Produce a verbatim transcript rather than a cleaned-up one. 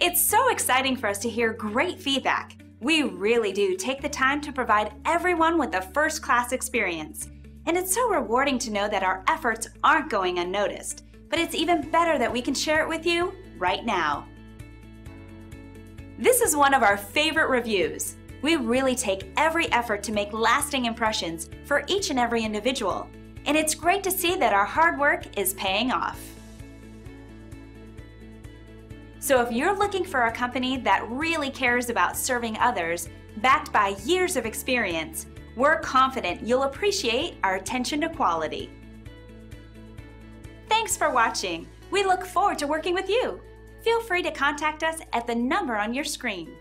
It's so exciting for us to hear great feedback. We really do take the time to provide everyone with a first-class experience. And it's so rewarding to know that our efforts aren't going unnoticed. But it's even better that we can share it with you right now. This is one of our favorite reviews. We really take every effort to make lasting impressions for each and every individual. And it's great to see that our hard work is paying off. So if you're looking for a company that really cares about serving others, backed by years of experience, we're confident you'll appreciate our attention to quality. Thanks for watching. We look forward to working with you. Feel free to contact us at the number on your screen.